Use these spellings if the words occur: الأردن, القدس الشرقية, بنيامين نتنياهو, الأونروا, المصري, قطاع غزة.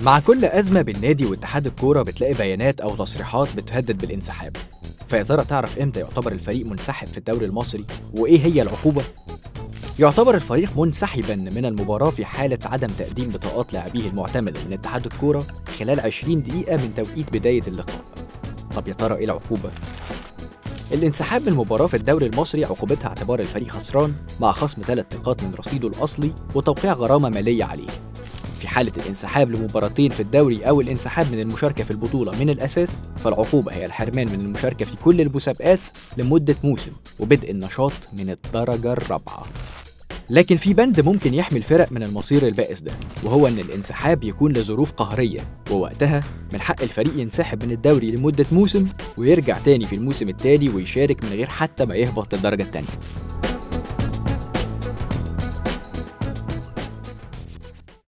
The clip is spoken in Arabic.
مع كل أزمة بالنادي واتحاد الكورة بتلاقي بيانات أو تصريحات بتهدد بالانسحاب. فيا ترى تعرف إمتى يعتبر الفريق منسحب في الدوري المصري وإيه هي العقوبة؟ يعتبر الفريق منسحبا من المباراة في حالة عدم تقديم بطاقات لاعبيه المعتمدة من اتحاد الكورة خلال 20 دقيقة من توقيت بداية اللقاء. طب يا ترى إيه العقوبة؟ الانسحاب من المباراة في الدوري المصري عقوبتها اعتبار الفريق خسران مع خصم 3 نقاط من رصيده الأصلي وتوقيع غرامة مالية عليه. في حالة الانسحاب لمباراتين في الدوري أو الانسحاب من المشاركة في البطولة من الأساس، فالعقوبة هي الحرمان من المشاركة في كل المسابقات لمدة موسم وبدء النشاط من الدرجة الرابعة. لكن في بند ممكن يحمي الفرق من المصير البائس ده، وهو إن الانسحاب يكون لظروف قهرية، ووقتها من حق الفريق ينسحب من الدوري لمدة موسم ويرجع تاني في الموسم التالي ويشارك من غير حتى ما يهبط الدرجة التانية.